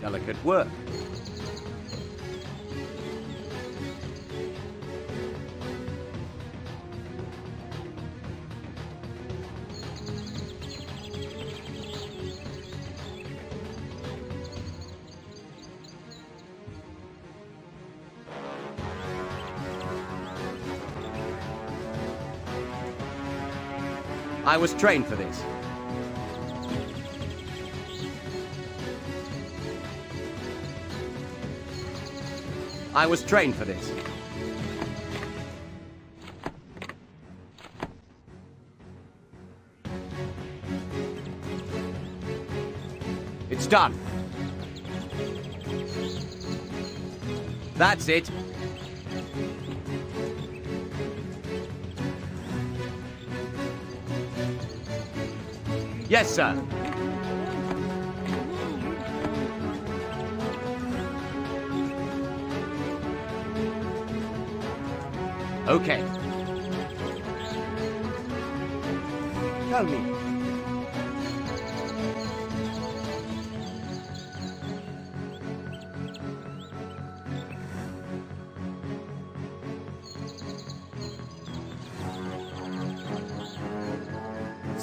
Delicate work. I was trained for this. I was trained for this. It's done. That's it. Yes, sir. Okay. Tell me.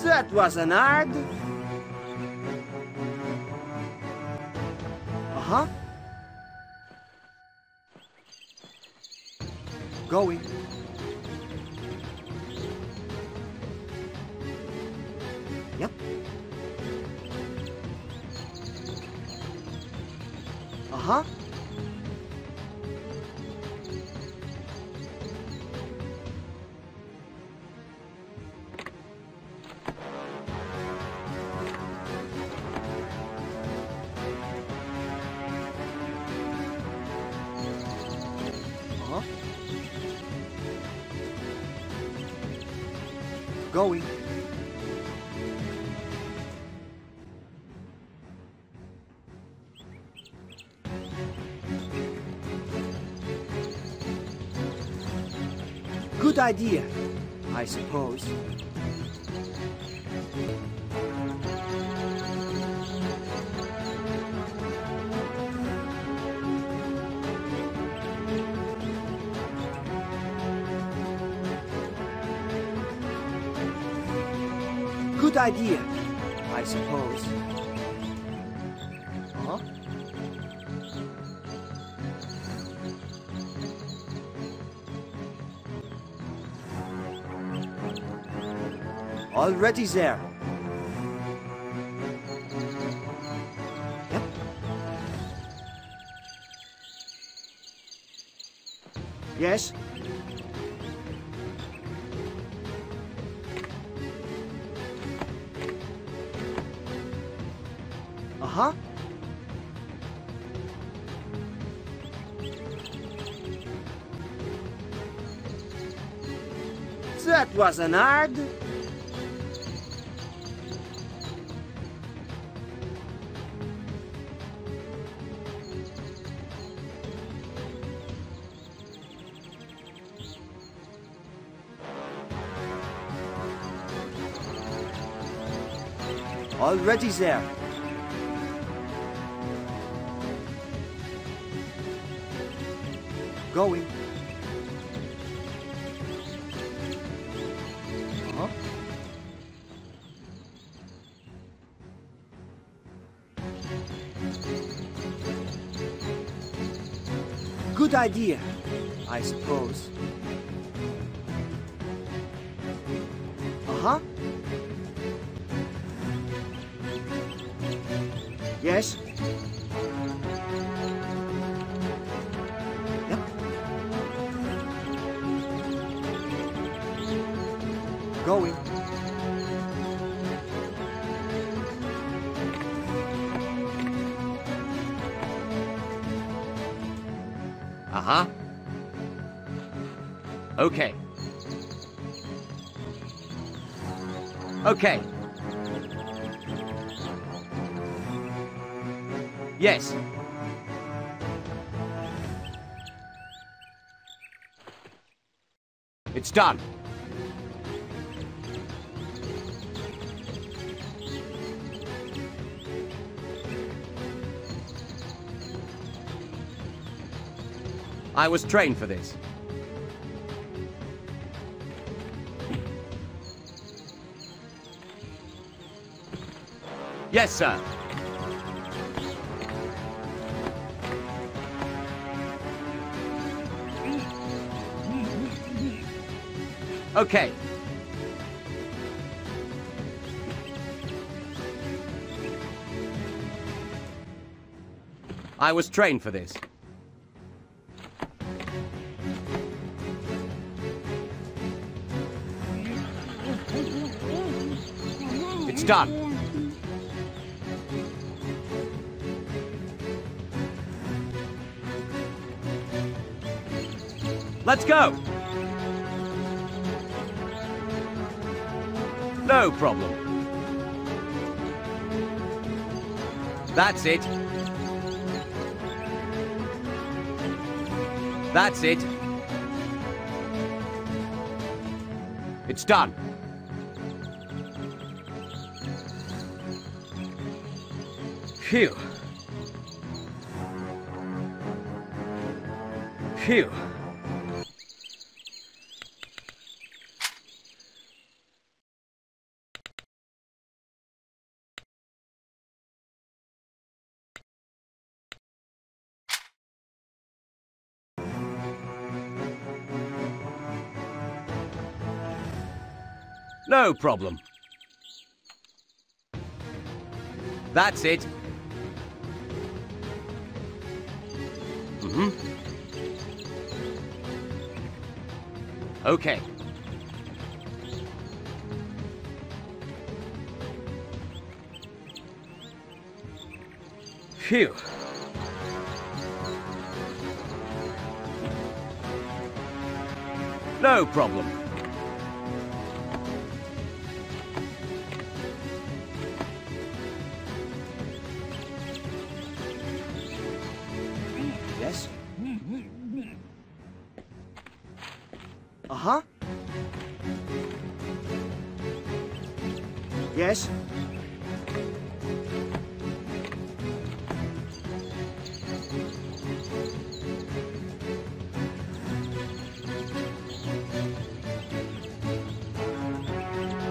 That was an art. Uh-huh. Going. Yep. Uh-huh. Uh-huh. Going. Good idea, I suppose. Good idea, I suppose. Huh? Already there. Yep. Yes. Uh-huh. That was an art. Already there. Going. Uh-huh. Good idea, I suppose. Uh-huh. Yes. Yep. going. Uh-huh. Okay. Okay. Yes. It's done. I was trained for this. Yes, sir. Okay. I was trained for this. It's done. Let's go! No problem. That's it. That's it. It's done. Phew. Phew. No problem. That's it. Mm-hmm. Okay. Phew. No problem. Uh-huh. Yes.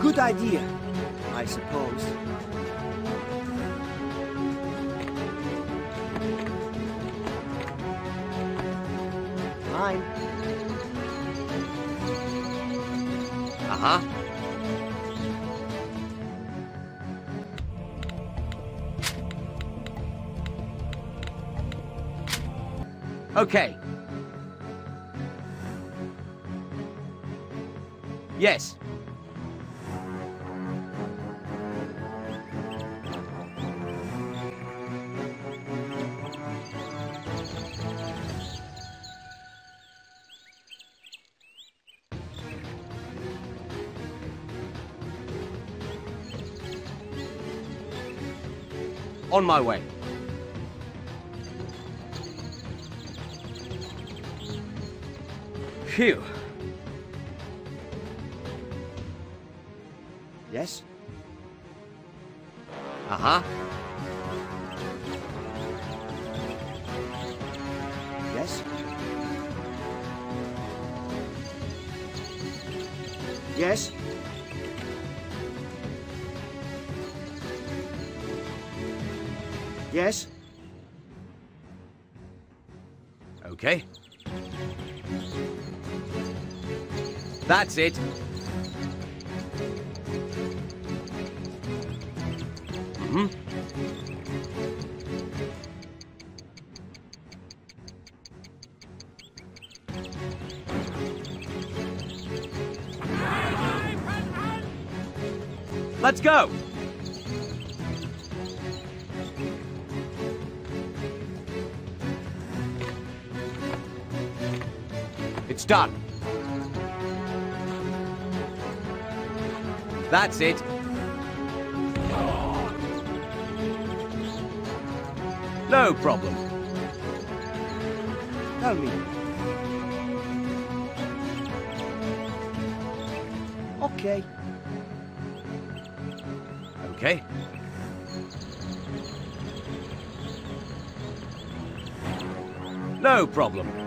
Good idea, I suppose. Fine. Uh-huh. Okay. Yes. On my way. Phew. Yes? Uh-huh. Yes? Yes? Yes? Okay. That's it. Mm-hmm. Let's go! It's done. That's it. No problem. Tell me. Okay. Okay. No problem.